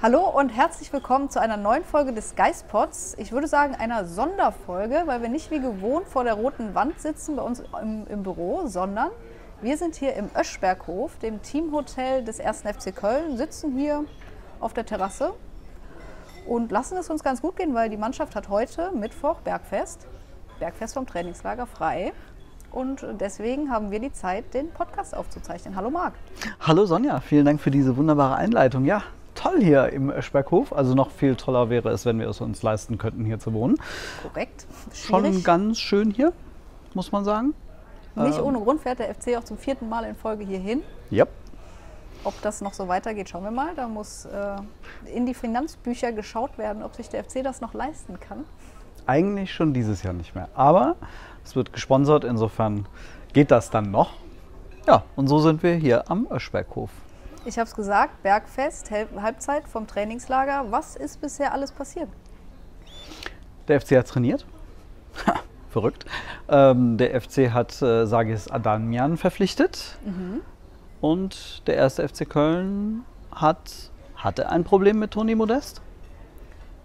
Hallo und herzlich willkommen zu einer neuen Folge des GEISSPODs. Ich würde sagen einer Sonderfolge, weil wir nicht wie gewohnt vor der roten Wand sitzen bei uns im Büro, sondern wir sind hier im Öschberghof, dem Teamhotel des 1. FC Köln, sitzen hier auf der Terrasse und lassen es uns ganz gut gehen, weil die Mannschaft hat heute Mittwoch Bergfest vom Trainingslager frei. Und deswegen haben wir die Zeit, den Podcast aufzuzeichnen. Hallo Marc. Hallo Sonja, vielen Dank für diese wunderbare Einleitung. Ja, toll hier im Öschberghof. Also noch viel toller wäre es, wenn wir es uns leisten könnten, hier zu wohnen. Korrekt. Schwierig. Schon ganz schön hier, muss man sagen. Nicht ohne Grund fährt der FC auch zum 4. Mal in Folge hier hin. Yep. Ob das noch so weitergeht, schauen wir mal. Da muss in die Finanzbücher geschaut werden, ob sich der FC das noch leisten kann. Eigentlich schon dieses Jahr nicht mehr. Aber es wird gesponsert, insofern geht das dann noch. Ja, und so sind wir hier am Öschberghof. Ich habe es gesagt, Bergfest, Halbzeit vom Trainingslager. Was ist bisher alles passiert? Der FC hat trainiert. Verrückt. Der FC hat Sargis Adamyan verpflichtet. Mhm. Und der 1. FC Köln hatte ein Problem mit Toni Modeste.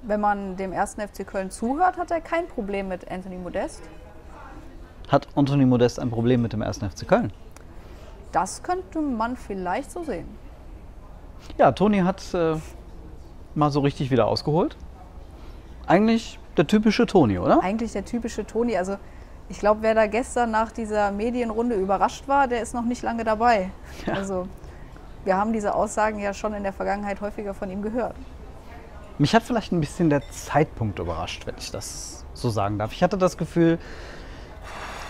Wenn man dem 1. FC Köln zuhört, hat er kein Problem mit Anthony Modeste. Hat Anthony Modeste ein Problem mit dem 1. FC Köln? Das könnte man vielleicht so sehen. Ja, Toni hat mal so richtig wieder ausgeholt. Eigentlich der typische Toni, oder? Eigentlich der typische Toni. Also ich glaube, wer da gestern nach dieser Medienrunde überrascht war, der ist noch nicht lange dabei. Ja. Also wir haben diese Aussagen ja schon in der Vergangenheit häufiger von ihm gehört. Mich hat vielleicht ein bisschen der Zeitpunkt überrascht, wenn ich das so sagen darf. Ich hatte das Gefühl,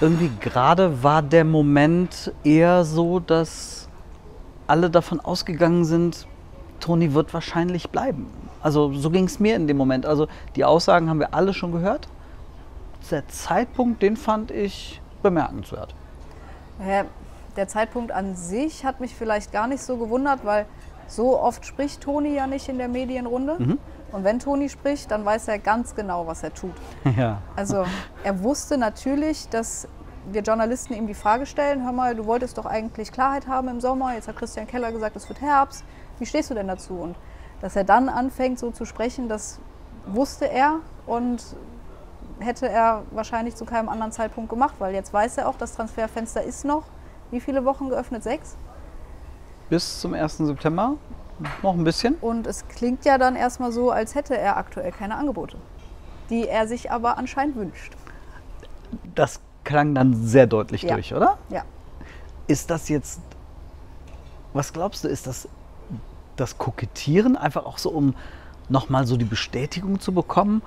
irgendwie gerade war der Moment eher so, dass alle davon ausgegangen sind, Toni wird wahrscheinlich bleiben. Also so ging es mir in dem Moment. Also die Aussagen haben wir alle schon gehört. Der Zeitpunkt, den fand ich bemerkenswert. Ja, der Zeitpunkt an sich hat mich vielleicht gar nicht so gewundert, weil so oft spricht Toni ja nicht in der Medienrunde. Mhm. Und wenn Toni spricht, dann weiß er ganz genau, was er tut. Ja. Also er wusste natürlich, dass wir Journalisten ihm die Frage stellen, hör mal, du wolltest doch eigentlich Klarheit haben im Sommer, jetzt hat Christian Keller gesagt, es wird Herbst, wie stehst du denn dazu? Und dass er dann anfängt so zu sprechen, das wusste er und hätte er wahrscheinlich zu keinem anderen Zeitpunkt gemacht, weil jetzt weiß er auch, das Transferfenster ist noch, wie viele Wochen geöffnet? 6? Bis zum 1. September, noch ein bisschen. Und es klingt ja dann erstmal so, als hätte er aktuell keine Angebote, die er sich aber anscheinend wünscht. Das klang dann sehr deutlich durch, oder? Ja. Ist das jetzt, was glaubst du, ist das Kokettieren einfach auch so, um nochmal so die Bestätigung zu bekommen,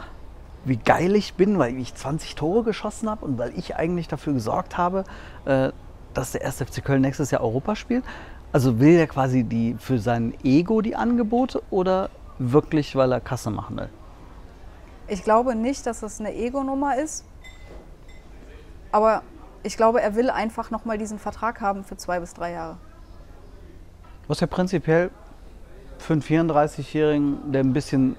wie geil ich bin, weil ich 20 Tore geschossen habe und weil ich eigentlich dafür gesorgt habe, dass der 1. FC Köln nächstes Jahr Europa spielt? Also will er quasi für sein Ego die Angebote oder wirklich, weil er Kasse machen will? Ich glaube nicht, dass das eine Ego-Nummer ist. Aber ich glaube, er will einfach nochmal diesen Vertrag haben für 2 bis 3 Jahre. Was ja prinzipiell für einen 34-Jährigen, der ein bisschen,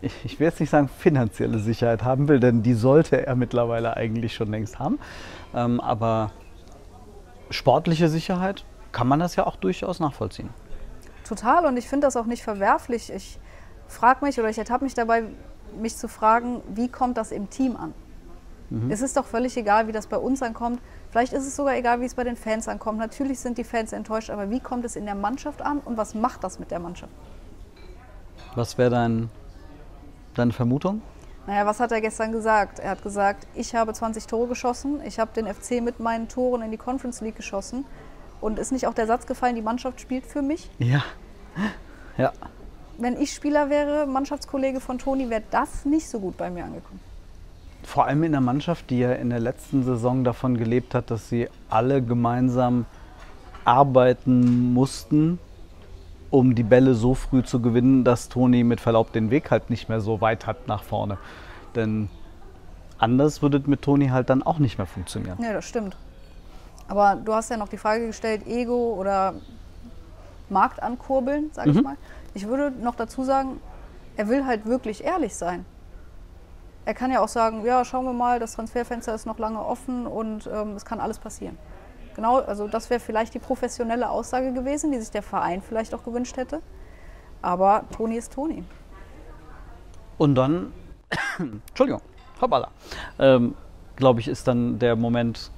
ich will jetzt nicht sagen finanzielle Sicherheit haben will, denn die sollte er mittlerweile eigentlich schon längst haben. Aber sportliche Sicherheit kann man das ja auch durchaus nachvollziehen. Total, und ich finde das auch nicht verwerflich. Ich frage mich oder ich ertappe mich dabei, mich zu fragen, wie kommt das im Team an? Mhm. Es ist doch völlig egal, wie das bei uns ankommt. Vielleicht ist es sogar egal, wie es bei den Fans ankommt. Natürlich sind die Fans enttäuscht, aber wie kommt es in der Mannschaft an und was macht das mit der Mannschaft? Was wäre deine Vermutung? Naja, was hat er gestern gesagt? Er hat gesagt, ich habe 20 Tore geschossen, ich habe den FC mit meinen Toren in die Conference League geschossen. Und ist nicht auch der Satz gefallen, die Mannschaft spielt für mich? Ja. Ja. Wenn ich Spieler wäre, Mannschaftskollege von Toni, wäre das nicht so gut bei mir angekommen. Vor allem in der Mannschaft, die ja in der letzten Saison davon gelebt hat, dass sie alle gemeinsam arbeiten mussten, um die Bälle so früh zu gewinnen, dass Toni mit Verlaub den Weg halt nicht mehr so weit hat nach vorne. Denn anders würde es mit Toni halt dann auch nicht mehr funktionieren. Ja, das stimmt. Aber du hast ja noch die Frage gestellt, Ego oder Markt ankurbeln, sage ich mal. Ich würde noch dazu sagen, er will halt wirklich ehrlich sein. Er kann ja auch sagen, ja, schauen wir mal, das Transferfenster ist noch lange offen und es kann alles passieren. Genau, also das wäre vielleicht die professionelle Aussage gewesen, die sich der Verein vielleicht auch gewünscht hätte. Aber Toni ist Toni. Und dann, Entschuldigung, hoppala, glaube ich, ist dann der Moment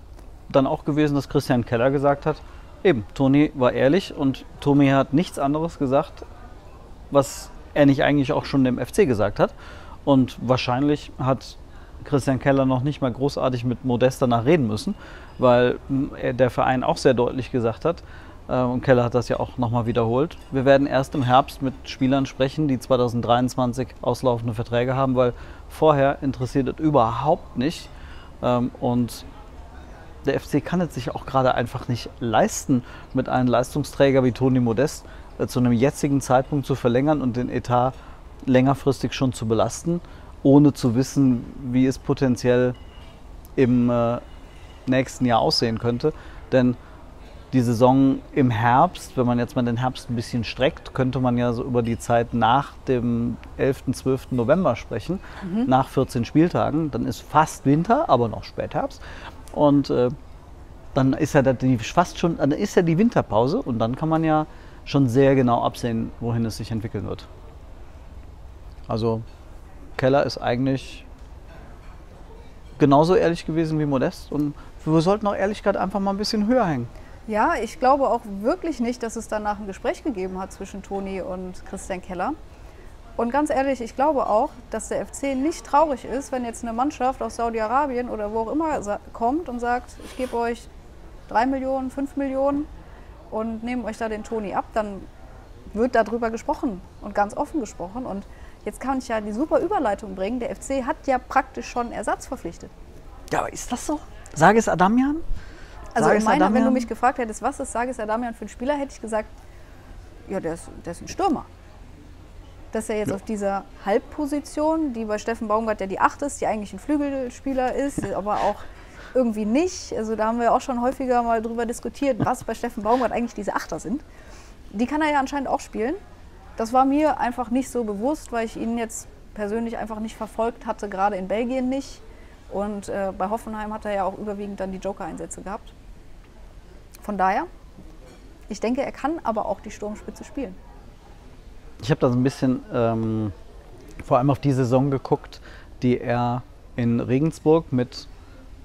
dann auch gewesen, dass Christian Keller gesagt hat, eben, Toni war ehrlich und Toni hat nichts anderes gesagt, was er nicht eigentlich auch schon dem FC gesagt hat. Und wahrscheinlich hat Christian Keller noch nicht mal großartig mit Modeste danach reden müssen, weil der Verein auch sehr deutlich gesagt hat, und Keller hat das ja auch nochmal wiederholt, wir werden erst im Herbst mit Spielern sprechen, die 2023 auslaufende Verträge haben, weil vorher interessiert es überhaupt nicht. Und der FC kann es sich auch gerade einfach nicht leisten, mit einem Leistungsträger wie Toni Modeste zu einem jetzigen Zeitpunkt zu verlängern und den Etat längerfristig schon zu belasten, ohne zu wissen, wie es potenziell im nächsten Jahr aussehen könnte. Denn die Saison im Herbst, wenn man jetzt mal den Herbst ein bisschen streckt, könnte man ja so über die Zeit nach dem 11. 12. November sprechen, nach 14 Spieltagen. Dann ist fast Winter, aber noch Spätherbst. Und dann ist ja die Winterpause und dann kann man ja schon sehr genau absehen, wohin es sich entwickeln wird. Also Keller ist eigentlich genauso ehrlich gewesen wie Modeste und wir sollten auch Ehrlichkeit einfach mal ein bisschen höher hängen. Ja, ich glaube auch wirklich nicht, dass es danach ein Gespräch gegeben hat zwischen Toni und Christian Keller. Und ganz ehrlich, ich glaube auch, dass der FC nicht traurig ist, wenn jetzt eine Mannschaft aus Saudi-Arabien oder wo auch immer kommt und sagt, ich gebe euch 3 Millionen, 5 Millionen und nehme euch da den Toni ab, dann wird darüber gesprochen und ganz offen gesprochen. Und jetzt kann ich ja die super Überleitung bringen, der FC hat ja praktisch schon Ersatz verpflichtet. Ja, aber ist das so? Sargis Adamyan? Also Sargis Adamyan? Wenn du mich gefragt hättest, was ist Sargis Adamyan für ein Spieler, hätte ich gesagt, ja, der ist ein Stürmer. Dass er jetzt auf dieser Halbposition, die bei Steffen Baumgart ja die 8 ist, die eigentlich ein Flügelspieler ist, aber auch irgendwie nicht. Also da haben wir auch schon häufiger mal drüber diskutiert, was bei Steffen Baumgart eigentlich diese 8er sind. Die kann er ja anscheinend auch spielen. Das war mir einfach nicht so bewusst, weil ich ihn jetzt persönlich einfach nicht verfolgt hatte, gerade in Belgien nicht. Und bei Hoffenheim hat er ja auch überwiegend dann die Joker-Einsätze gehabt. Von daher, ich denke, er kann aber auch die Sturmspitze spielen. Ich habe da so ein bisschen vor allem auf die Saison geguckt, die er in Regensburg mit,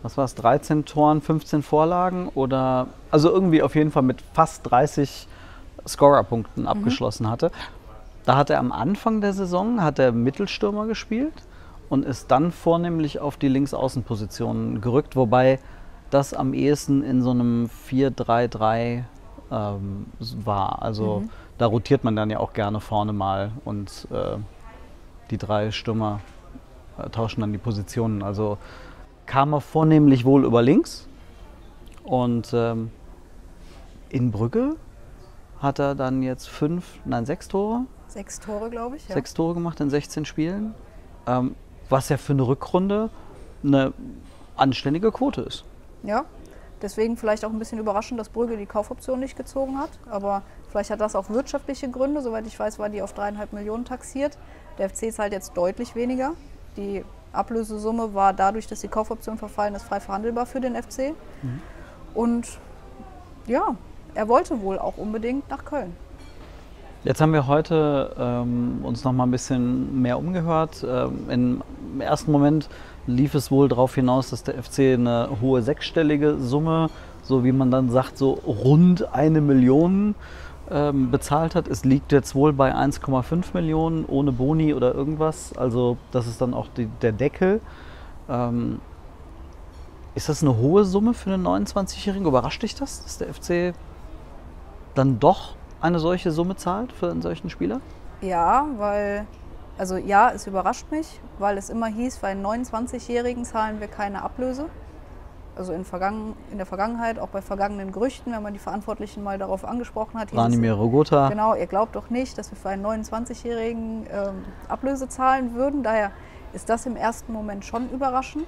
was war es, 13 Toren, 15 Vorlagen oder, also irgendwie auf jeden Fall mit fast 30 Scorerpunkten abgeschlossen hatte. Da hat er am Anfang der Saison, hat er Mittelstürmer gespielt und ist dann vornehmlich auf die Linksaußenposition gerückt, wobei das am ehesten in so einem 4-3-3 war, also da rotiert man dann ja auch gerne vorne mal und die 3 Stürmer tauschen dann die Positionen. Also kam er vornehmlich wohl über links und in Brügge hat er dann jetzt 6 Tore. 6 Tore, glaube ich, ja. 6 Tore gemacht in 16 Spielen, was ja für eine Rückrunde eine anständige Quote ist. Ja. Deswegen vielleicht auch ein bisschen überraschend, dass Brügge die Kaufoption nicht gezogen hat. Aber vielleicht hat das auch wirtschaftliche Gründe. Soweit ich weiß, war die auf 3,5 Millionen taxiert. Der FC zahlt jetzt deutlich weniger. Die Ablösesumme war dadurch, dass die Kaufoption verfallen ist, frei verhandelbar für den FC. Und ja, er wollte wohl auch unbedingt nach Köln. Jetzt haben wir heute uns noch mal ein bisschen mehr umgehört. Im ersten Moment lief es wohl darauf hinaus, dass der FC eine hohe sechsstellige Summe, so wie man dann sagt, so rund 1 Million bezahlt hat. Es liegt jetzt wohl bei 1,5 Millionen ohne Boni oder irgendwas. Also das ist dann auch der Deckel. Ist das eine hohe Summe für einen 29-Jährigen? Überrascht dich das, dass der FC dann doch eine solche Summe zahlt für einen solchen Spieler? Ja, es überrascht mich, weil es immer hieß, bei 29-Jährigen zahlen wir keine Ablöse. Also in der Vergangenheit, auch bei vergangenen Gerüchten, wenn man die Verantwortlichen mal darauf angesprochen hat. Genau, ihr glaubt doch nicht, dass wir für einen 29-Jährigen Ablöse zahlen würden. Daher ist das im ersten Moment schon überraschend.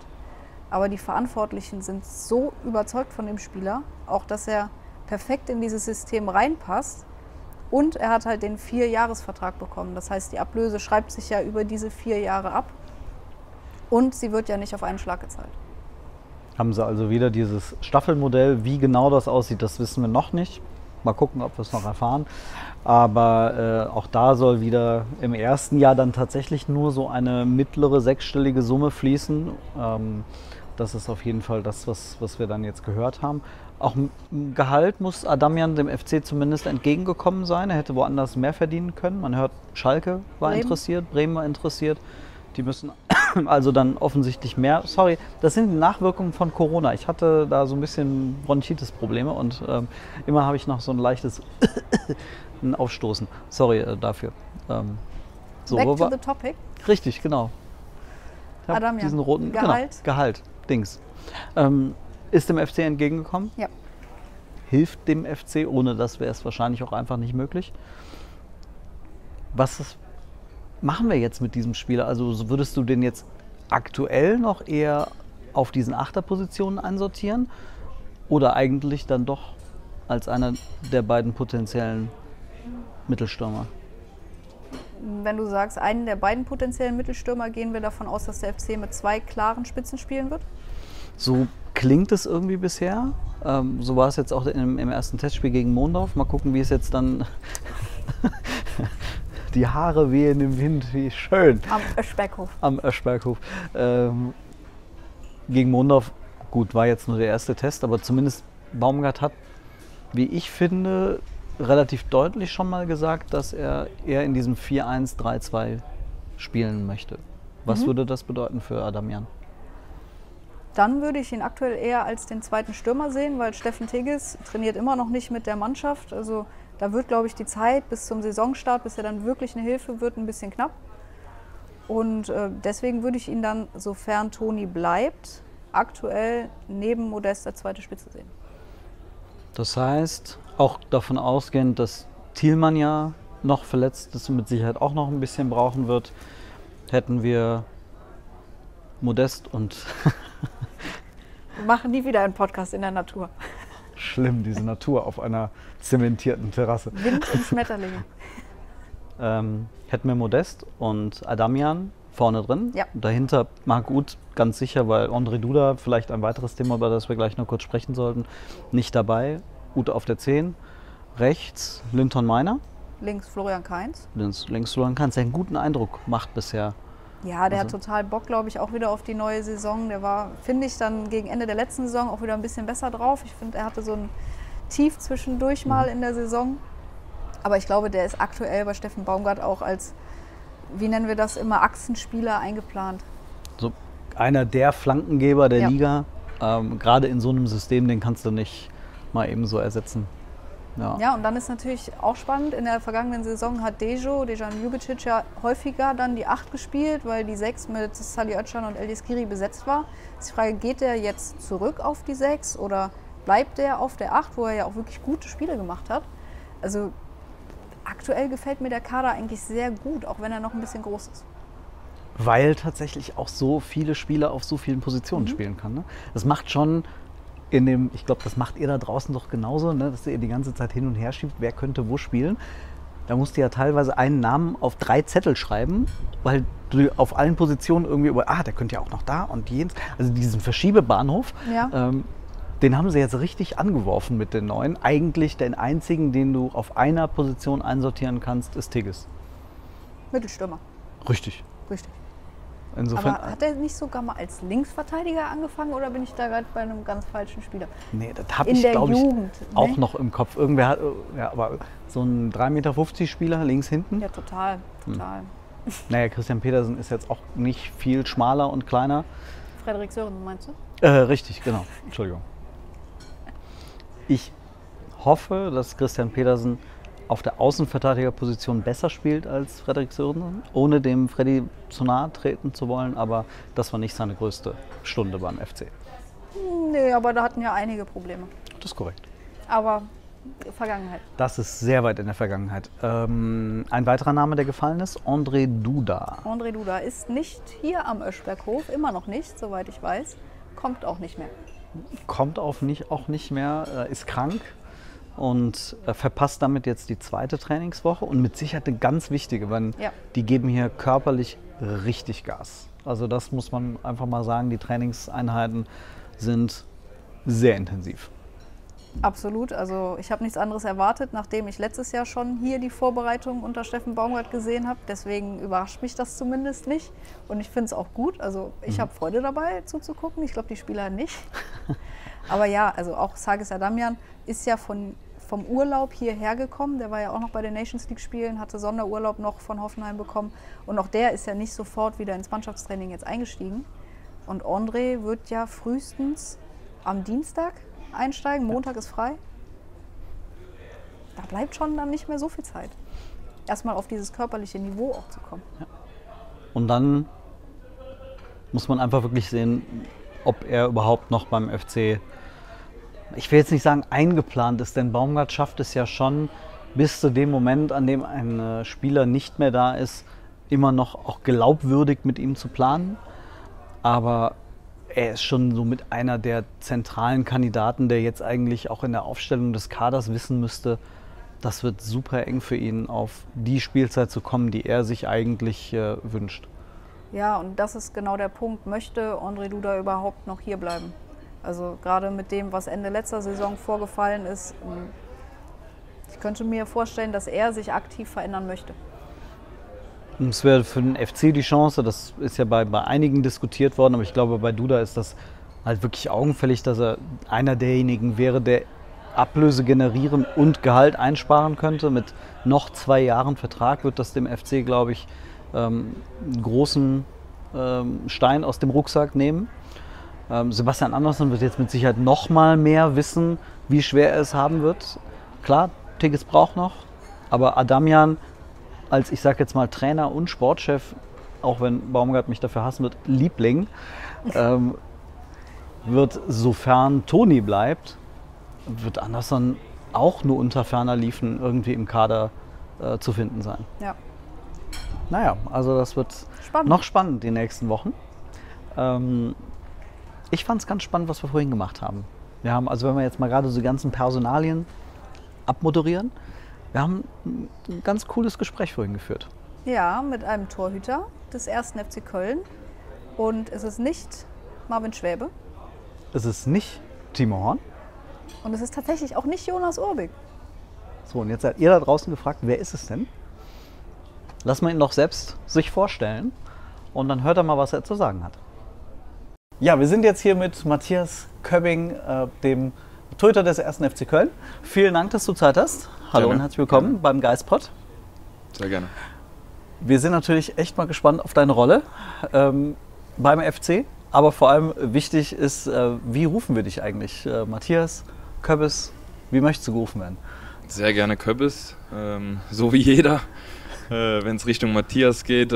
Aber die Verantwortlichen sind so überzeugt von dem Spieler, auch dass er perfekt in dieses System reinpasst. Und er hat halt den 4-Jahres-Vertrag bekommen. Das heißt, die Ablöse schreibt sich ja über diese 4 Jahre ab. Und sie wird ja nicht auf einen Schlag gezahlt. Haben sie also wieder dieses Staffelmodell. Wie genau das aussieht, das wissen wir noch nicht. Mal gucken, ob wir es noch erfahren. Aber auch da soll wieder im ersten Jahr dann tatsächlich nur so eine mittlere sechsstellige Summe fließen. Das ist auf jeden Fall das, was wir dann jetzt gehört haben. Auch Gehalt muss Adamyan dem FC zumindest entgegengekommen sein. Er hätte woanders mehr verdienen können. Man hört, Schalke war interessiert, Bremen war interessiert. Die müssen also dann offensichtlich mehr. Sorry, das sind die Nachwirkungen von Corona. Ich hatte da so ein bisschen Bronchitis-Probleme und immer habe ich noch so ein leichtes Aufstoßen. Sorry dafür. So, back to the topic. Richtig, genau. Ich habe Adamyan, diesen roten Gehalt. Genau, Gehalt, Dings. Ist dem FC entgegengekommen? Ja. Hilft dem FC? Ohne das wäre es wahrscheinlich auch einfach nicht möglich. Was machen wir jetzt mit diesem Spieler? Also würdest du den jetzt aktuell noch eher auf diesen Achterpositionen einsortieren? Oder eigentlich dann doch als einer der beiden potenziellen Mittelstürmer? Wenn du sagst, einen der beiden potenziellen Mittelstürmer, gehen wir davon aus, dass der FC mit zwei klaren Spitzen spielen wird? So klingt es irgendwie bisher. So war es jetzt auch im ersten Testspiel gegen Mondorf. Mal gucken, wie es jetzt dann... Die Haare wehen im Wind, wie schön. Am Öschberghof. Am Öschberghof. Gegen Mondorf, gut, war jetzt nur der erste Test, aber zumindest Baumgart hat, wie ich finde, relativ deutlich schon mal gesagt, dass er eher in diesem 4-1-3-2 spielen möchte. Was würde das bedeuten für Adamyan? Dann würde ich ihn aktuell eher als den zweiten Stürmer sehen, weil Steffen Tigges trainiert immer noch nicht mit der Mannschaft. Also da wird, glaube ich, die Zeit bis zum Saisonstart, bis er dann wirklich eine Hilfe wird, ein bisschen knapp. Und deswegen würde ich ihn dann, sofern Toni bleibt, aktuell neben Modeste als zweite Spitze sehen. Das heißt, auch davon ausgehend, dass Thielmann ja noch verletzt ist und mit Sicherheit auch noch ein bisschen brauchen wird, hätten wir Modest und... Wir machen nie wieder einen Podcast in der Natur. Schlimm, diese Natur auf einer zementierten Terrasse. Wind und Schmetterlinge. Hätten wir Modest und Adamyan vorne drin. Ja. Dahinter Mark Uth, ganz sicher, weil André Duda, vielleicht ein weiteres Thema, über das wir gleich noch kurz sprechen sollten, nicht dabei. Uth auf der 10. Rechts Linton Maina. Links Florian Kainz. Links Florian Kainz, der einen guten Eindruck macht bisher. Ja, der hat total Bock, glaube ich, auch wieder auf die neue Saison. Der war, finde ich, dann gegen Ende der letzten Saison auch wieder ein bisschen besser drauf. Ich finde, er hatte so ein Tief zwischendurch mal in der Saison. Aber ich glaube, der ist aktuell bei Steffen Baumgart auch als, wie nennen wir das immer, Achsenspieler eingeplant. So einer der Flankengeber der Liga. Gerade in so einem System, den kannst du nicht mal eben so ersetzen. Ja, und dann ist natürlich auch spannend, in der vergangenen Saison hat Dejan Ljubicic ja häufiger dann die 8 gespielt, weil die 6 mit Salih Özcan und Ellyes Skhiri besetzt war. Ist die Frage, geht der jetzt zurück auf die 6 oder bleibt der auf der 8, wo er ja auch wirklich gute Spiele gemacht hat? Also aktuell gefällt mir der Kader eigentlich sehr gut, auch wenn er noch ein bisschen groß ist. Weil tatsächlich auch so viele Spieler auf so vielen Positionen spielen kann, ne? Das macht schon... ich glaube, das macht ihr da draußen doch genauso, ne? Dass ihr die ganze Zeit hin und her schiebt, wer könnte wo spielen. Da musst du ja teilweise einen Namen auf 3 Zettel schreiben, weil du auf allen Positionen irgendwie über, der könnte ja auch noch da und jenes. Also diesen Verschiebebahnhof, den haben sie jetzt richtig angeworfen mit den neuen. Eigentlich den einzigen, den du auf einer Position einsortieren kannst, ist Tigges. Mittelstürmer. Richtig. Insofern, aber hat er nicht sogar mal als Linksverteidiger angefangen oder bin ich da gerade bei einem ganz falschen Spieler? Nee, das habe ich, glaube ich, auch noch im Kopf. Irgendwer hat, aber so ein 3,50 m Spieler links hinten? Ja, total. Naja, Christian Pedersen ist jetzt auch nicht viel schmaler und kleiner. Frederik Sørensen, meinst du? Richtig, genau. Entschuldigung. Ich hoffe, dass Christian Pedersen auf der Außenverteidigerposition besser spielt als Frederik Sørensen, ohne dem Freddy zu nahe treten zu wollen, aber das war nicht seine größte Stunde beim FC. Nee, aber da hatten ja einige Probleme. Das ist korrekt. Aber Vergangenheit. Das ist sehr weit in der Vergangenheit. Ein weiterer Name, der gefallen ist, André Duda. André Duda ist nicht hier am Öschberghof, immer noch nicht, soweit ich weiß. Kommt auch nicht mehr. Ist krank. Und verpasst damit jetzt die 2. Trainingswoche und mit Sicherheit eine ganz wichtige, weil die geben hier körperlich richtig Gas. Also das muss man einfach mal sagen, die Trainingseinheiten sind sehr intensiv. Absolut. Also ich habe nichts anderes erwartet, nachdem ich letztes Jahr schon hier die Vorbereitung unter Steffen Baumgart gesehen habe. Deswegen überrascht mich das zumindest nicht. Und ich finde es auch gut. Also ich habe Freude dabei, zuzugucken. Ich glaube, die Spieler nicht. Aber ja, also auch Sargis Adamyan ist ja vom Urlaub hierher gekommen. Der war ja auch noch bei den Nations League-Spielen, hatte Sonderurlaub noch von Hoffenheim bekommen. Und auch der ist ja nicht sofort wieder ins Mannschaftstraining jetzt eingestiegen. Und André wird ja frühestens am Dienstag einsteigen, Montag ist frei. Da bleibt schon dann nicht mehr so viel Zeit, erstmal auf dieses körperliche Niveau auch zu kommen. Ja. Und dann muss man einfach wirklich sehen, ob er überhaupt noch beim FC, ich will jetzt nicht sagen eingeplant ist, denn Baumgart schafft es ja schon, bis zu dem Moment, an dem ein Spieler nicht mehr da ist, immer noch auch glaubwürdig mit ihm zu planen. Aber er ist schon so mit einer der zentralen Kandidaten, der jetzt eigentlich auch in der Aufstellung des Kaders wissen müsste, das wird super eng für ihn, auf die Spielzeit zu kommen, die er sich eigentlich wünscht. Ja, und das ist genau der Punkt. Möchte André Duda überhaupt noch hier bleiben? Also gerade mit dem, was Ende letzter Saison vorgefallen ist, ich könnte mir vorstellen, dass er sich aktiv verändern möchte. Und es wäre für den FC die Chance, das ist ja bei einigen diskutiert worden, aber ich glaube, bei Duda ist das halt wirklich augenfällig, dass er einer derjenigen wäre, der Ablöse generieren und Gehalt einsparen könnte. Mit noch 2 Jahren Vertrag wird das dem FC, glaube ich, einen großen Stein aus dem Rucksack nehmen. Sebastian Andersson wird jetzt mit Sicherheit noch mal mehr wissen, wie schwer er es haben wird. Klar, Tigges braucht noch, aber Adamyan als, ich sage jetzt mal, Trainer und Sportchef, auch wenn Baumgart mich dafür hassen wird, Liebling, wird, sofern Toni bleibt, wird Andersson auch nur unter ferner Liefen irgendwie im Kader zu finden sein. Ja. Naja, also das wird spannend. Noch spannend die nächsten Wochen. Ich fand es ganz spannend, was wir vorhin gemacht haben. Wir haben, also wenn wir jetzt mal gerade so die ganzen Personalien abmoderieren, wir haben ein ganz cooles Gespräch vorhin geführt. Ja, mit einem Torhüter des 1. FC Köln. Und es ist nicht Marvin Schwäbe. Es ist nicht Timo Horn. Und es ist tatsächlich auch nicht Jonas Urbig. So, und jetzt seid ihr da draußen gefragt, wer ist es denn? Lass mal ihn doch selbst sich vorstellen. Und dann hört er mal, was er zu sagen hat. Ja, wir sind jetzt hier mit Matthias Köbbing, dem Torhüter des 1. FC Köln. Vielen Dank, dass du Zeit hast. Hallo und herzlich willkommen beim GEISSPOD. Sehr gerne. Wir sind natürlich echt mal gespannt auf deine Rolle beim FC. Aber vor allem wichtig ist, wie rufen wir dich eigentlich? Matthias, Köbbis, wie möchtest du gerufen werden? Sehr gerne Köbbis, so wie jeder. Wenn es Richtung Matthias geht,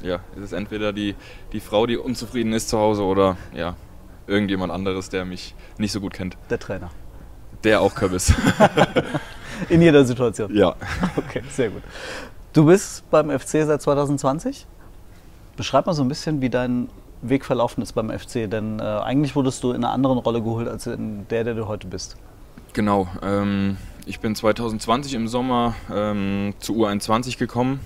ja, ist es entweder die Frau, die unzufrieden ist zu Hause, oder ja, irgendjemand anderes, der mich nicht so gut kennt. Der Trainer. Der auch Köbbis. In jeder Situation? Ja. Okay, sehr gut. Du bist beim FC seit 2020. Beschreib mal so ein bisschen, wie dein Weg verlaufen ist beim FC, denn eigentlich wurdest du in einer anderen Rolle geholt, als in der du heute bist. Genau. Ich bin 2020 im Sommer zu U21 gekommen,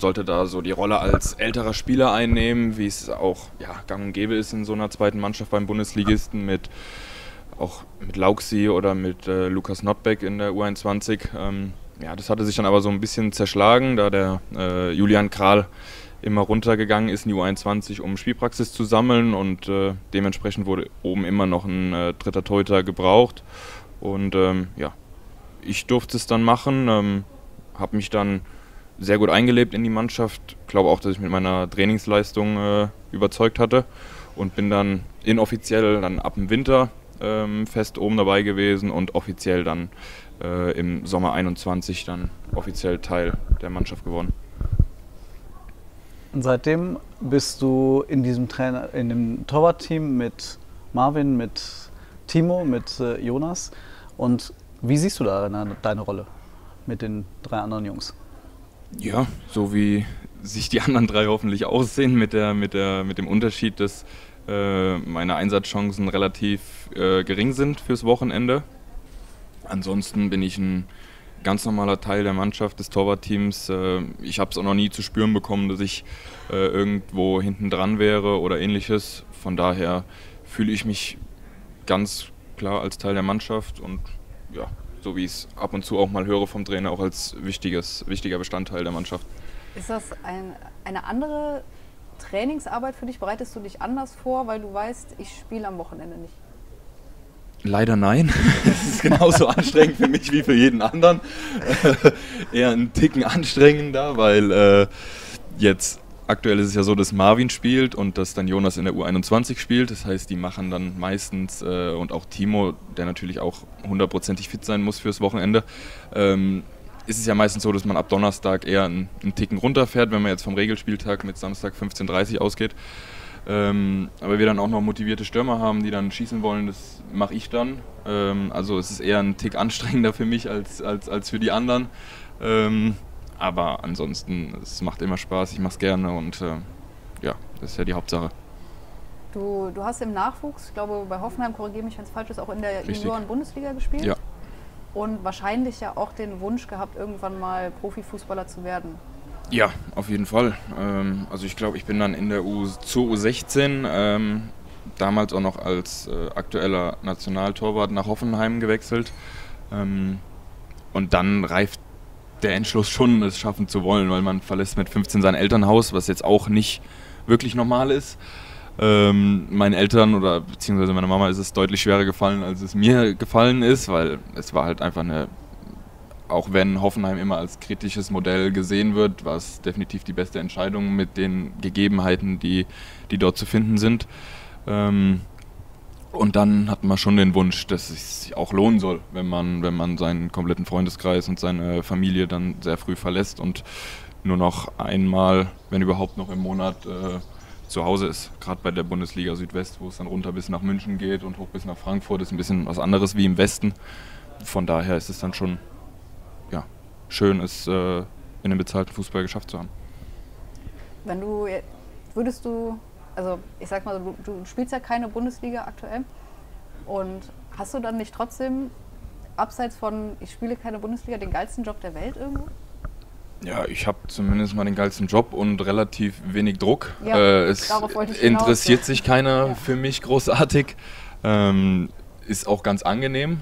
sollte da so die Rolle als älterer Spieler einnehmen, wie es auch ja, gang und gäbe ist in so einer zweiten Mannschaft beim Bundesligisten, mit auch mit Lauxi oder mit Lukas Notbeck in der U21. Ja, das hatte sich dann aber so ein bisschen zerschlagen, da der Julian Kral immer runtergegangen ist in die U21, um Spielpraxis zu sammeln, und dementsprechend wurde oben immer noch ein dritter Torhüter gebraucht. Und ja, ich durfte es dann machen, habe mich dann sehr gut eingelebt in die Mannschaft. Ich glaube auch, dass ich mit meiner Trainingsleistung überzeugt hatte, und bin dann inoffiziell dann ab dem Winter fest oben dabei gewesen und offiziell dann im Sommer 21 dann offiziell Teil der Mannschaft geworden. Und seitdem bist du in diesem in dem Torwartteam mit Marvin, mit Timo, mit Jonas. Und wie siehst du da deine Rolle mit den 3 anderen Jungs? Ja, so wie sich die anderen 3 hoffentlich aussehen, mit dem Unterschied, dass meine Einsatzchancen relativ gering sind fürs Wochenende. Ansonsten bin ich ein ganz normaler Teil der Mannschaft, des Torwartteams. Ich habe es auch noch nie zu spüren bekommen, dass ich irgendwo hinten dran wäre oder ähnliches. Von daher fühle ich mich ganz klar als Teil der Mannschaft und ja, so wie ich es ab und zu auch mal höre vom Trainer, auch als wichtiger Bestandteil der Mannschaft. Ist das eine andere Trainingsarbeit für dich? Bereitest du dich anders vor, weil du weißt, ich spiele am Wochenende nicht? Leider nein. Es ist genauso anstrengend für mich wie für jeden anderen. Eher einen Ticken anstrengender, weil jetzt aktuell ist es ja so, dass Marvin spielt und dass dann Jonas in der U21 spielt. Das heißt, die machen dann meistens und auch Timo, der natürlich auch hundertprozentig fit sein muss fürs Wochenende, ist es ja meistens so, dass man ab Donnerstag eher einen Ticken runterfährt, wenn man jetzt vom Regelspieltag mit Samstag 15:30 Uhr ausgeht. Aber wir dann auch noch motivierte Stürmer haben, die dann schießen wollen, das mache ich dann. Also es ist eher ein Tick anstrengender für mich als für die anderen. Aber ansonsten, es macht immer Spaß, ich mache es gerne und ja, das ist ja die Hauptsache. Du hast im Nachwuchs, ich glaube bei Hoffenheim, korrigiere mich, wenn es falsch ist, auch in der Junioren-Bundesliga gespielt. Ja. Und wahrscheinlich ja auch den Wunsch gehabt, irgendwann mal Profifußballer zu werden. Ja, auf jeden Fall. Also ich glaube, ich bin dann in der U16, damals auch noch als aktueller Nationaltorwart nach Hoffenheim gewechselt. Und dann reift der Entschluss schon, es schaffen zu wollen, weil man verlässt mit 15 sein Elternhaus, was jetzt auch nicht wirklich normal ist. Meinen Eltern oder beziehungsweise meiner Mama ist es deutlich schwerer gefallen, als es mir gefallen ist, weil es war halt einfach eine... Auch wenn Hoffenheim immer als kritisches Modell gesehen wird, war es definitiv die beste Entscheidung mit den Gegebenheiten, die dort zu finden sind. Und dann hat man schon den Wunsch, dass es sich auch lohnen soll, wenn man seinen kompletten Freundeskreis und seine Familie dann sehr früh verlässt und nur noch einmal, wenn überhaupt noch im Monat zu Hause ist. Gerade bei der Bundesliga Südwest, wo es dann runter bis nach München geht und hoch bis nach Frankfurt, ist ein bisschen was anderes wie im Westen. Von daher ist es dann schon... ja, schön ist, in den bezahlten Fußball geschafft zu haben. Wenn du, würdest du, also ich sag mal, du spielst ja keine Bundesliga aktuell und hast du dann nicht trotzdem, abseits von ich spiele keine Bundesliga, den geilsten Job der Welt irgendwo? Ja, ich habe zumindest mal den geilsten Job und relativ wenig Druck. Ja, es interessiert sich keiner für mich großartig, ist auch ganz angenehm.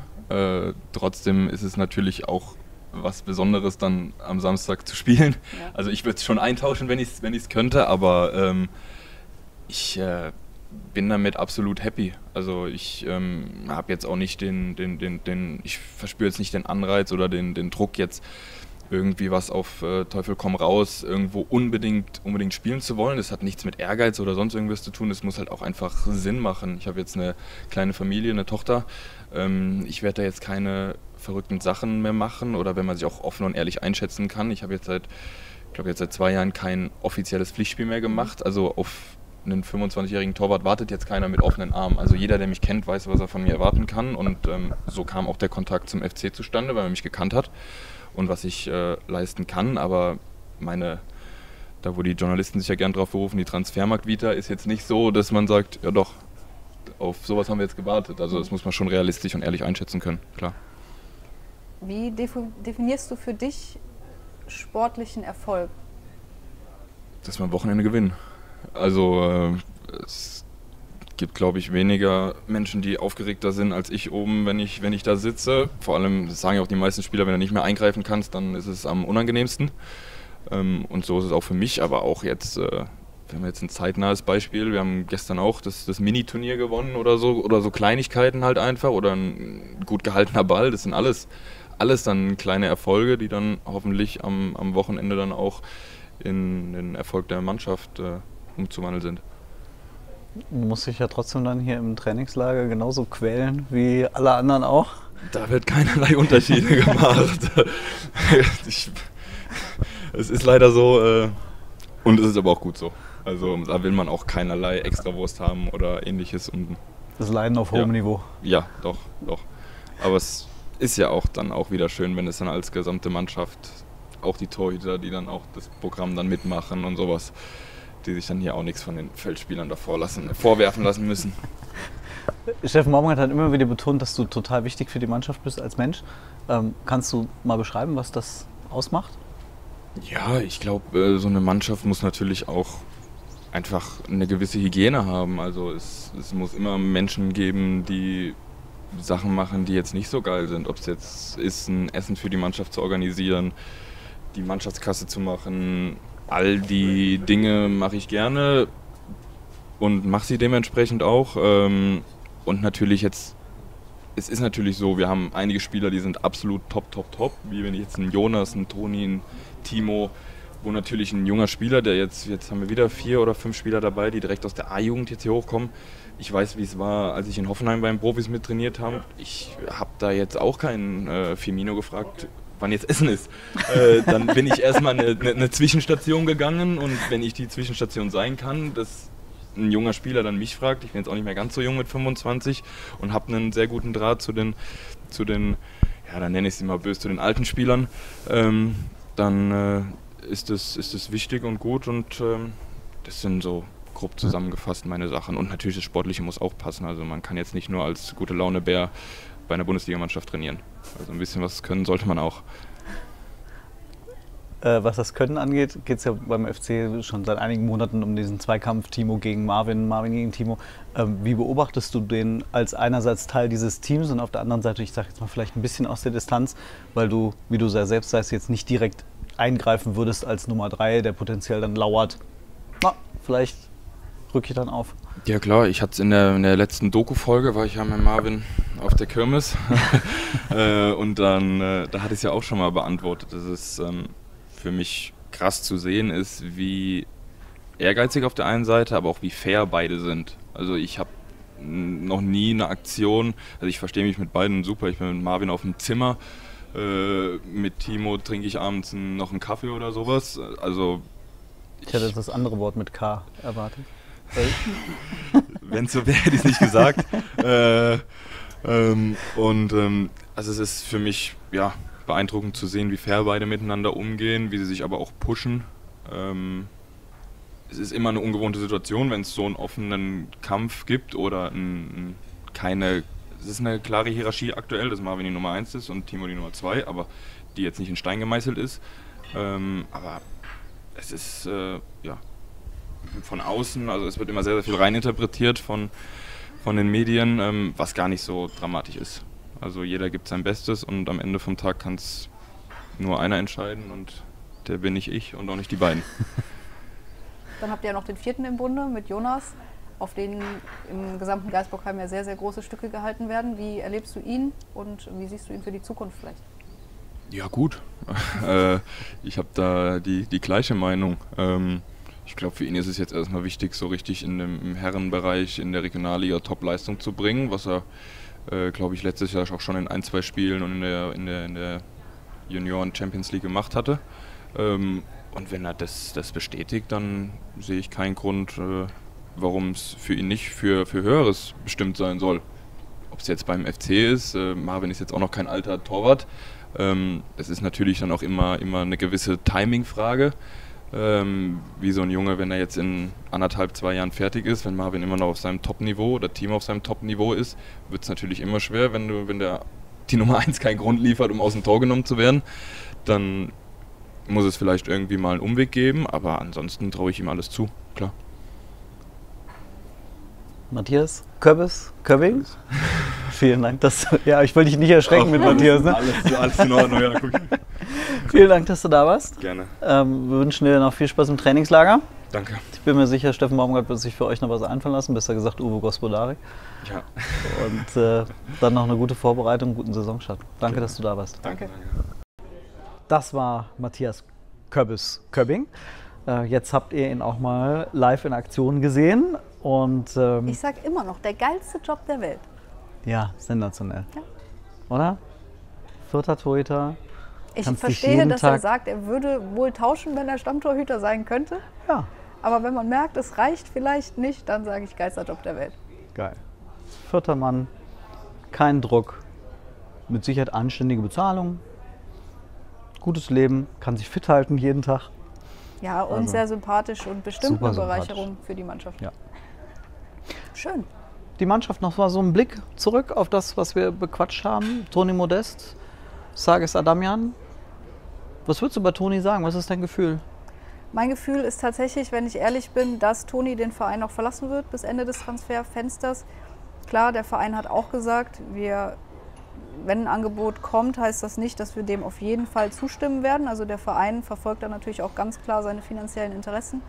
Trotzdem ist es natürlich auch was Besonderes, dann am Samstag zu spielen. Ja. Also ich würde es schon eintauschen, wenn ich's könnte, aber ich bin damit absolut happy. Also ich habe jetzt auch nicht ich verspüre jetzt nicht den Anreiz oder den Druck, jetzt irgendwie was auf Teufel komm raus, irgendwo unbedingt spielen zu wollen. Das hat nichts mit Ehrgeiz oder sonst irgendwas zu tun. Das muss halt auch einfach Sinn machen. Ich habe jetzt eine kleine Familie, eine Tochter. Ich werde da jetzt keine verrückten Sachen mehr machen oder wenn man sich auch offen und ehrlich einschätzen kann. Ich habe jetzt seit 2 Jahren kein offizielles Pflichtspiel mehr gemacht. Also auf einen 25-jährigen Torwart wartet jetzt keiner mit offenen Armen. Also jeder, der mich kennt, weiß, was er von mir erwarten kann. Und so kam auch der Kontakt zum FC zustande, weil man mich gekannt hat und was ich leisten kann. Aber da wo die Journalisten sich ja gern drauf berufen, die Transfermarkt-Vita ist jetzt nicht so, dass man sagt, ja doch, auf sowas haben wir jetzt gewartet. Also das muss man schon realistisch und ehrlich einschätzen können, klar. Wie definierst du für dich sportlichen Erfolg? Dass wir am Wochenende gewinnen. Also es gibt, glaube ich, weniger Menschen, die aufgeregter sind als ich oben, wenn ich da sitze. Vor allem, das sagen ja auch die meisten Spieler, wenn du nicht mehr eingreifen kannst, dann ist es am unangenehmsten. Und so ist es auch für mich, aber auch jetzt, wir haben jetzt ein zeitnahes Beispiel, wir haben gestern auch das Mini-Turnier gewonnen oder so Kleinigkeiten halt einfach oder ein gut gehaltener Ball, das sind alles dann kleine Erfolge, die dann hoffentlich am Wochenende dann auch in den Erfolg der Mannschaft umzuwandeln sind. Du musst dich ja trotzdem dann hier im Trainingslager genauso quälen wie alle anderen auch. Da wird keinerlei Unterschiede gemacht. Es ist leider so und es ist aber auch gut so. Also da will man auch keinerlei Extrawurst haben oder ähnliches. Und das Leiden auf hohem Niveau. Ja, doch. Aber es ist ja auch dann auch wieder schön, wenn es dann als gesamte Mannschaft, auch die Torhüter, die dann auch das Programm dann mitmachen und sowas, die sich dann hier auch nichts von den Feldspielern davor vorwerfen lassen müssen. Steffen Baumgart hat immer wieder betont, dass du total wichtig für die Mannschaft bist als Mensch. Kannst du mal beschreiben, was das ausmacht? Ja, ich glaube, so eine Mannschaft muss natürlich auch einfach eine gewisse Hygiene haben. Also es muss immer Menschen geben, die Sachen machen, die jetzt nicht so geil sind. Ob es jetzt ist, ein Essen für die Mannschaft zu organisieren, die Mannschaftskasse zu machen, all die Dinge mache ich gerne und mache sie dementsprechend auch. Und natürlich jetzt, es ist natürlich so, wir haben einige Spieler, die sind absolut top, wie wenn ich jetzt einen Jonas, einen Toni, einen Timo, wo natürlich ein junger Spieler, der jetzt haben wir wieder 4 oder 5 Spieler dabei, die direkt aus der A-Jugend jetzt hier hochkommen. Ich weiß, wie es war, als ich in Hoffenheim beim Profis mittrainiert habe. Ich habe da jetzt auch keinen Firmino gefragt, wann jetzt Essen ist. Dann bin ich erstmal eine Zwischenstation gegangen, und wenn ich die Zwischenstation sein kann, dass ein junger Spieler dann mich fragt, ich bin jetzt auch nicht mehr ganz so jung mit 25 und habe einen sehr guten Draht zu den ja, dann nenne ich es immer böse, zu den alten Spielern, dann ist es wichtig und gut, und das sind so grob zusammengefasst meine Sachen. Und natürlich das Sportliche muss auch passen, also man kann jetzt nicht nur als gute Laune-Bär bei einer Bundesligamannschaft trainieren. Also ein bisschen was können sollte man auch. Was das Können angeht, geht es ja beim FC schon seit einigen Monaten um diesen Zweikampf Timo gegen Marvin, Marvin gegen Timo. Wie beobachtest du den als einerseits Teil dieses Teams und auf der anderen Seite, ich sage jetzt mal vielleicht ein bisschen aus der Distanz, weil du, wie du selbst sagst, jetzt nicht direkt eingreifen würdest als Nummer 3, der potenziell dann lauert, na, vielleicht rücke ich dann auf. Ja klar, ich hatte es in der letzten Doku-Folge, war ich ja mit Marvin auf der Kirmes und dann, da hatte ich es ja auch schon mal beantwortet, dass es für mich krass zu sehen ist, wie ehrgeizig auf der einen Seite, aber auch wie fair beide sind. Also ich habe noch nie eine Aktion, also ich verstehe mich mit beiden super, ich bin mit Marvin auf dem Zimmer, mit Timo trinke ich abends noch einen Kaffee oder sowas. Also ich hätte das andere Wort mit K erwartet. Wenn es so wäre, hätte ich es nicht gesagt. Also es ist für mich ja, beeindruckend zu sehen, wie fair beide miteinander umgehen, wie sie sich aber auch pushen. Es ist immer eine ungewohnte Situation, wenn es so einen offenen Kampf gibt oder keine. Es ist eine klare Hierarchie aktuell, dass Marvin die Nummer 1 ist und Timo die Nummer 2, aber die jetzt nicht in Stein gemeißelt ist. Aber es ist ja, von außen, also es wird immer sehr, sehr viel reininterpretiert von den Medien, was gar nicht so dramatisch ist. Also jeder gibt sein Bestes und am Ende vom Tag kann es nur einer entscheiden, und der bin nicht ich und auch nicht die beiden. Dann habt ihr ja noch den 4. im Bunde mit Jonas, auf denen im gesamten Geisbockheim ja sehr, sehr große Stücke gehalten werden. Wie erlebst du ihn und wie siehst du ihn für die Zukunft vielleicht? Ja gut, ich habe da die gleiche Meinung. Ich glaube, für ihn ist es jetzt erstmal wichtig, so richtig im Herrenbereich in der Regionalliga Top-Leistung zu bringen, was er, glaube ich, letztes Jahr auch schon in 1, 2 Spielen und in der Junioren-Champions League gemacht hatte. Und wenn er das bestätigt, dann sehe ich keinen Grund, warum es für ihn nicht für Höheres bestimmt sein soll. Ob es jetzt beim FC ist, Marvin ist jetzt auch noch kein alter Torwart. Es ist natürlich dann auch immer eine gewisse Timing-Frage, wie so ein Junge, wenn er jetzt in 1,5, 2 Jahren fertig ist, wenn Marvin immer noch auf seinem Top-Niveau oder Team auf seinem Top-Niveau ist, wird es natürlich immer schwer, wenn der die Nummer 1 keinen Grund liefert, um aus dem Tor genommen zu werden, dann muss es vielleicht irgendwie mal einen Umweg geben, aber ansonsten traue ich ihm alles zu, klar. Matthias Köbbing? Vielen Dank, dass du, ja, ich wollte dich nicht erschrecken mit Matthias. Ne? Alles in Ordnung, ja, guck. Vielen Dank, dass du da warst. Gerne. Wir wünschen dir noch viel Spaß im Trainingslager. Danke. Ich bin mir sicher, Steffen Baumgart wird sich für euch noch was einfallen lassen, besser gesagt Uwe Gospodarik. Ja. Und dann noch eine gute Vorbereitung, guten Saisonstart. Danke, dass du da warst. Danke. Das war Matthias Köbbing. Jetzt habt ihr ihn auch mal live in Aktion gesehen. Und, ich sag immer noch, der geilste Job der Welt. Ja, sensationell. Ja. Oder? 4. Torhüter. Ich verstehe, dass er sagt, er würde wohl tauschen, wenn er Stammtorhüter sein könnte. Ja. Aber wenn man merkt, es reicht vielleicht nicht, dann sage ich, geilster Job der Welt. Geil. 4. Mann, kein Druck, mit Sicherheit anständige Bezahlung, gutes Leben, kann sich fit halten jeden Tag. Ja, und also, sehr sympathisch und bestimmt eine Bereicherung für die Mannschaft. Ja. Schön. Die Mannschaft, noch mal so ein Blick zurück auf das, was wir bequatscht haben. Toni Modeste, Sargis Adamyan. Was würdest du bei Toni sagen? Was ist dein Gefühl? Mein Gefühl ist tatsächlich, wenn ich ehrlich bin, dass Toni den Verein noch verlassen wird bis Ende des Transferfensters. Klar, der Verein hat auch gesagt, wenn ein Angebot kommt, heißt das nicht, dass wir dem auf jeden Fall zustimmen werden. Also der Verein verfolgt dann natürlich auch ganz klar seine finanziellen Interessen.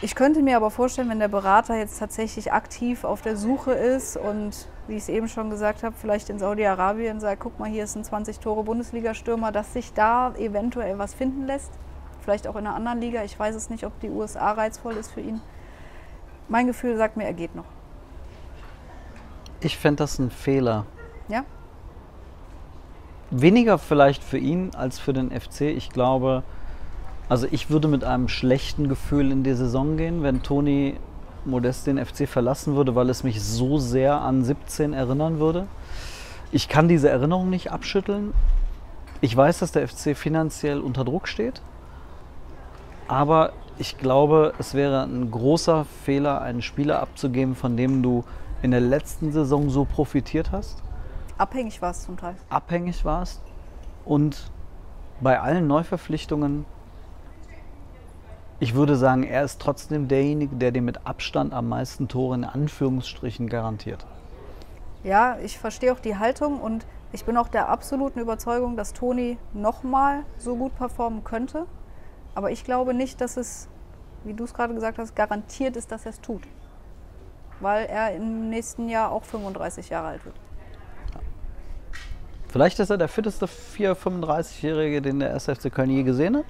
Ich könnte mir aber vorstellen, wenn der Berater jetzt tatsächlich aktiv auf der Suche ist und, wie ich es eben schon gesagt habe, vielleicht in Saudi-Arabien sagt, guck mal, hier ist ein 20-Tore-Bundesliga-Stürmer, dass sich da eventuell was finden lässt. Vielleicht auch in einer anderen Liga. Ich weiß es nicht, ob die USA reizvoll ist für ihn. Mein Gefühl sagt mir, er geht noch. Ich fände das ein Fehler. Ja? Weniger vielleicht für ihn als für den FC. Ich glaube, also ich würde mit einem schlechten Gefühl in die Saison gehen, wenn Toni Modeste den FC verlassen würde, weil es mich so sehr an 17 erinnern würde. Ich kann diese Erinnerung nicht abschütteln. Ich weiß, dass der FC finanziell unter Druck steht, aber ich glaube, es wäre ein großer Fehler, einen Spieler abzugeben, von dem du in der letzten Saison so profitiert hast. Abhängig war es zum Teil. Abhängig war es. Und bei allen Neuverpflichtungen, ich würde sagen, er ist trotzdem derjenige, der dir mit Abstand am meisten Tore in Anführungsstrichen garantiert. Ja, ich verstehe auch die Haltung und ich bin auch der absoluten Überzeugung, dass Toni nochmal so gut performen könnte. Aber ich glaube nicht, dass es, wie du es gerade gesagt hast, garantiert ist, dass er es tut. Weil er im nächsten Jahr auch 35 Jahre alt wird. Vielleicht ist er der fitteste 35-Jährige, den der 1. FC Köln je gesehen hat.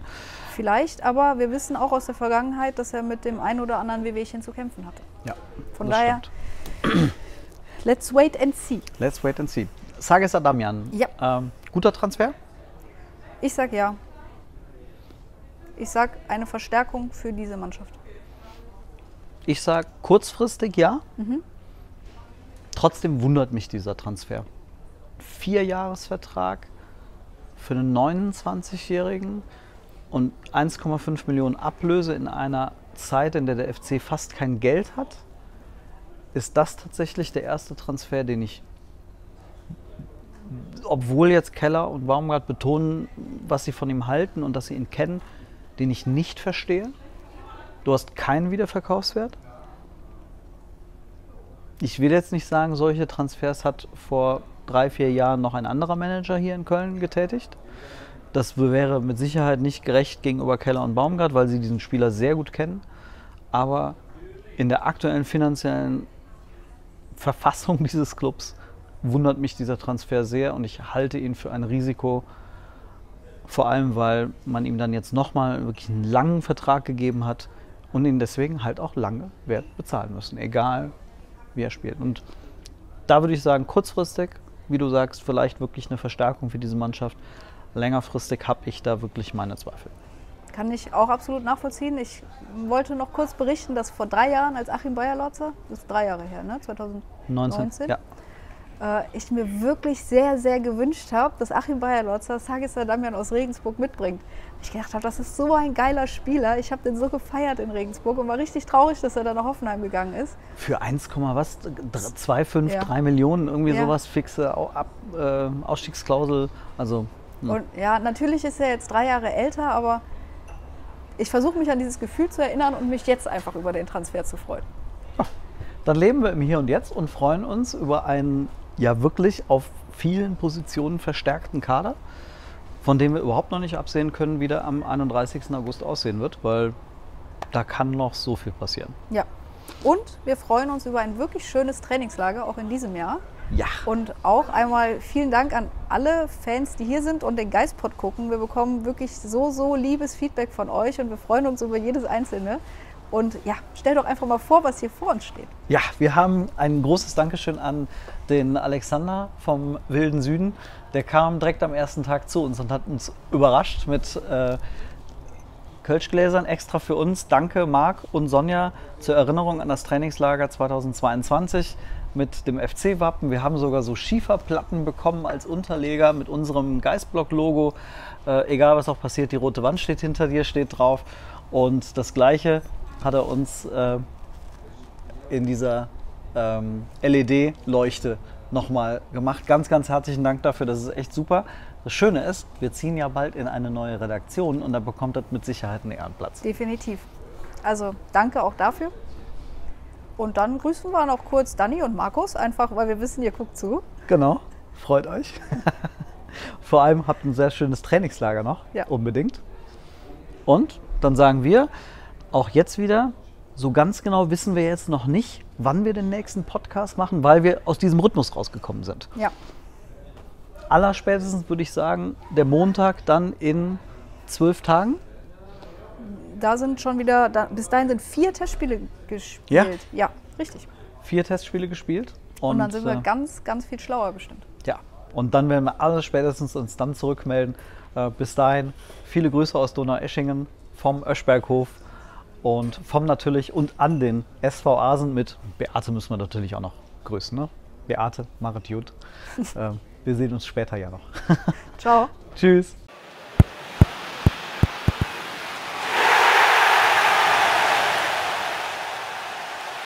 Vielleicht, aber wir wissen auch aus der Vergangenheit, dass er mit dem einen oder anderen Wehwehchen zu kämpfen hatte. Ja, von daher, stimmt. Let's wait and see. Let's wait and see. Sargis Adamyan, ja. Guter Transfer? Ich sag ja. Ich sag eine Verstärkung für diese Mannschaft. Ich sag kurzfristig ja. Mhm. Trotzdem wundert mich dieser Transfer. 4-Jahres-Vertrag für einen 29-Jährigen und 1,5 Millionen Ablöse in einer Zeit, in der der FC fast kein Geld hat, ist das tatsächlich der erste Transfer, den ich, obwohl jetzt Keller und Baumgart betonen, was sie von ihm halten und dass sie ihn kennen, den ich nicht verstehe. Du hast keinen Wiederverkaufswert. Ich will jetzt nicht sagen, solche Transfers hat vor 3-4 Jahren noch ein anderer Manager hier in Köln getätigt. Das wäre mit Sicherheit nicht gerecht gegenüber Keller und Baumgart, weil sie diesen Spieler sehr gut kennen. Aber in der aktuellen finanziellen Verfassung dieses Clubs wundert mich dieser Transfer sehr und ich halte ihn für ein Risiko, vor allem weil man ihm dann jetzt nochmal wirklich einen langen Vertrag gegeben hat und ihn deswegen halt auch lange Wert bezahlen müssen, egal wie er spielt. Und da würde ich sagen, kurzfristig, wie du sagst, vielleicht wirklich eine Verstärkung für diese Mannschaft. Längerfristig habe ich da wirklich meine Zweifel. Kann ich auch absolut nachvollziehen. Ich wollte noch kurz berichten, dass vor 3 Jahren, als Achim Beierlorzer, das ist 3 Jahre her, ne? 2019, ja. Ich mir wirklich sehr, sehr gewünscht habe, dass Achim Beierlorzer Sargis Adamyan aus Regensburg mitbringt. Ich gedacht habe, das ist so ein geiler Spieler. Ich habe den so gefeiert in Regensburg und war richtig traurig, dass er dann nach Hoffenheim gegangen ist. Für 3 Millionen, irgendwie ja. Sowas, fixe Ausstiegsklausel. Also, und, ja, natürlich ist er jetzt 3 Jahre älter, aber ich versuche mich an dieses Gefühl zu erinnern und mich jetzt einfach über den Transfer zu freuen. Dann leben wir im Hier und Jetzt und freuen uns über einen ja wirklich auf vielen Positionen verstärkten Kader, von dem wir überhaupt noch nicht absehen können, wie der am 31. August aussehen wird, weil da kann noch so viel passieren. Ja, und wir freuen uns über ein wirklich schönes Trainingslager, auch in diesem Jahr. Ja. Und auch einmal vielen Dank an alle Fans, die hier sind und den GEISSPOD gucken. Wir bekommen wirklich so liebes Feedback von euch und wir freuen uns über jedes Einzelne. Und ja, stell doch einfach mal vor, was hier vor uns steht. Ja, wir haben ein großes Dankeschön an den Alexander vom Wilden Süden. Der kam direkt am ersten Tag zu uns und hat uns überrascht mit Kölschgläsern extra für uns. Danke Marc und Sonja zur Erinnerung an das Trainingslager 2022 mit dem FC-Wappen. Wir haben sogar so Schieferplatten bekommen als Unterleger mit unserem Geistblock-Logo. Egal was auch passiert, die rote Wand steht hinter dir, steht drauf. Und das Gleiche hat er uns in dieser LED-Leuchte nochmal gemacht. Ganz, ganz herzlichen Dank dafür, das ist echt super. Das Schöne ist, wir ziehen ja bald in eine neue Redaktion und da bekommt das mit Sicherheit einen Ehrenplatz. Definitiv. Also danke auch dafür. Und dann grüßen wir noch kurz Dani und Markus, einfach weil wir wissen, ihr guckt zu. Genau, freut euch. Vor allem habt ein sehr schönes Trainingslager noch, ja, unbedingt. Und dann sagen wir, auch jetzt wieder, so ganz genau wissen wir jetzt noch nicht, wann wir den nächsten Podcast machen, weil wir aus diesem Rhythmus rausgekommen sind. Ja. Allerspätestens würde ich sagen, der Montag dann in 12 Tagen. Da sind schon wieder, bis dahin sind 4 Testspiele gespielt. Ja, ja, richtig. 4 Testspiele gespielt. Und dann sind wir ganz, ganz viel schlauer bestimmt. Ja, und dann werden wir alles spätestens uns dann zurückmelden. Bis dahin viele Grüße aus Donaueschingen, vom Öschberghof und vom natürlich und an den SV Asen mit Beate müssen wir natürlich auch noch grüßen. Ne? Beate, Marit Jud. Wir sehen uns später ja noch. Ciao. Tschüss.